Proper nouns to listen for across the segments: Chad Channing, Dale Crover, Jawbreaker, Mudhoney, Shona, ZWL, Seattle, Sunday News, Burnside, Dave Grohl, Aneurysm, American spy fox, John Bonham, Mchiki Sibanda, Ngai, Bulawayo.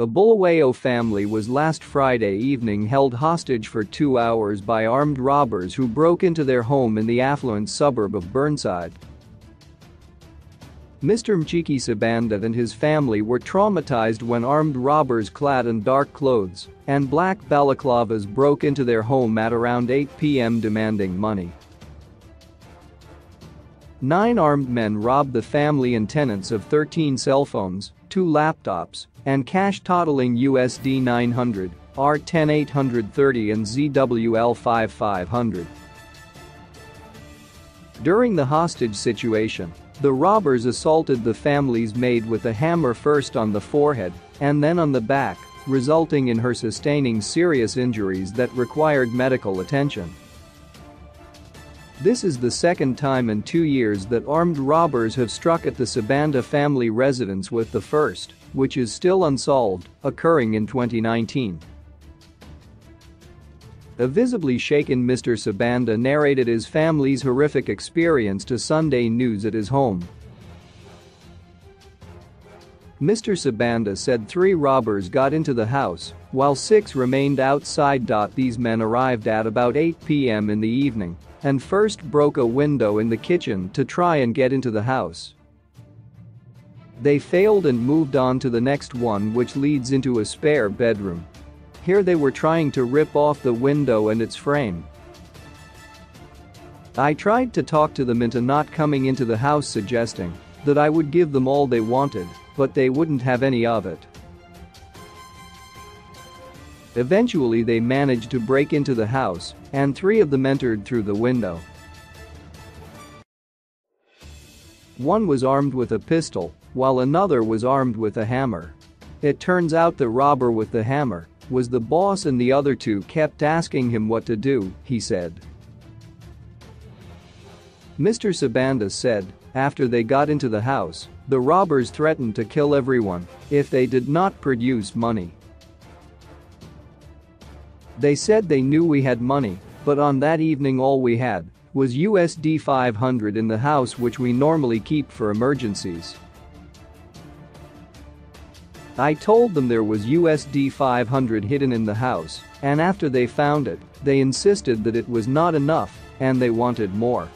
A Bulawayo family was last Friday evening held hostage for 2 hours by armed robbers who broke into their home in the affluent suburb of Burnside. Mr. Mchiki Sibanda and his family were traumatized when armed robbers clad in dark clothes and black balaclavas broke into their home at around 8 p.m. demanding money. 9 armed men robbed the family and tenants of 13 cell phones, 2 laptops, and cash totaling USD 900, R10 830 and ZWL 5500. During the hostage situation, the robbers assaulted the family's maid with a hammer first on the forehead and then on the back, resulting in her sustaining serious injuries that required medical attention. This is the second time in 2 years that armed robbers have struck at the Sibanda family residence, with the first, which is still unsolved, occurring in 2019. A visibly shaken Mr. Sibanda narrated his family's horrific experience to Sunday News at his home. Mr. Sibanda said 3 robbers got into the house, while 6 remained outside. These men arrived at about 8 p.m. in the evening and first broke a window in the kitchen to try and get into the house. They failed and moved on to the next one, which leads into a spare bedroom. Here they were trying to rip off the window and its frame. I tried to talk to them into not coming into the house, suggesting that I would give them all they wanted, but they wouldn't have any of it. Eventually they managed to break into the house, and 3 of them entered through the window. One was armed with a pistol, while another was armed with a hammer. It turns out the robber with the hammer was the boss and the other 2 kept asking him what to do, he said. Mr. Sibanda said, after they got into the house, the robbers threatened to kill everyone if they did not produce money. They said they knew we had money, but on that evening all we had was USD 500 in the house, which we normally keep for emergencies. I told them there was USD 500 hidden in the house, and after they found it, they insisted that it was not enough and they wanted more.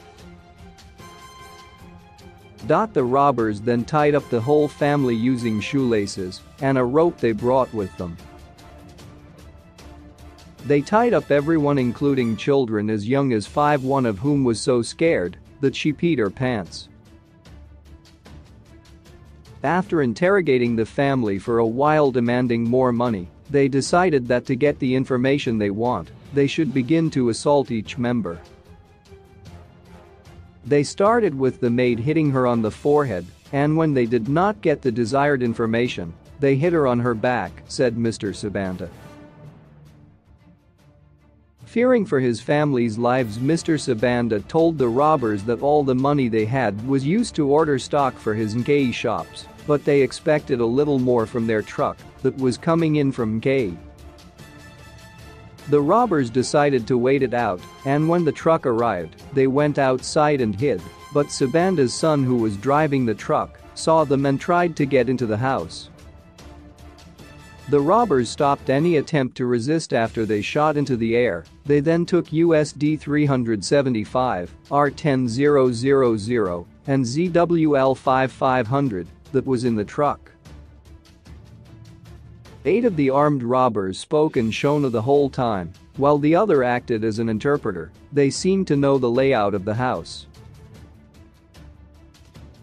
The robbers then tied up the whole family using shoelaces and a rope they brought with them. They tied up everyone, including children as young as 5, one of whom was so scared that she peed her pants. After interrogating the family for a while demanding more money, they decided that to get the information they want, they should begin to assault each member. They started with the maid, hitting her on the forehead, and when they did not get the desired information, they hit her on her back, said Mr. Sibanda. Fearing for his family's lives, Mr. Sibanda told the robbers that all the money they had was used to order stock for his Ngai shops, but they expected a little more from their truck that was coming in from Ngai. The robbers decided to wait it out, and when the truck arrived, they went outside and hid, but Sibanda's son, who was driving the truck, saw them and tried to get into the house. The robbers stopped any attempt to resist after they shot into the air. They then took USD 375, R10000, and ZWL 5500 that was in the truck. 8 of the armed robbers spoke in Shona the whole time, while the other acted as an interpreter. They seemed to know the layout of the house.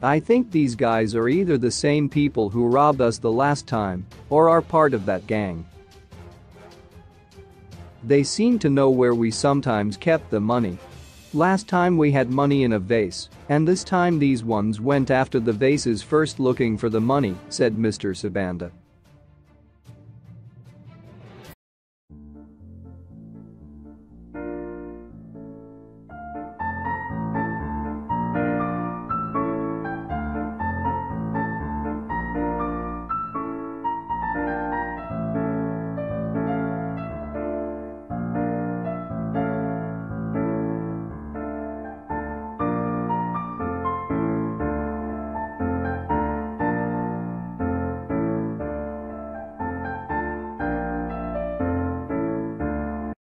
I think these guys are either the same people who robbed us the last time or are part of that gang. They seem to know where we sometimes kept the money. Last time we had money in a vase, and this time these ones went after the vases first looking for the money, said Mr. Sibanda.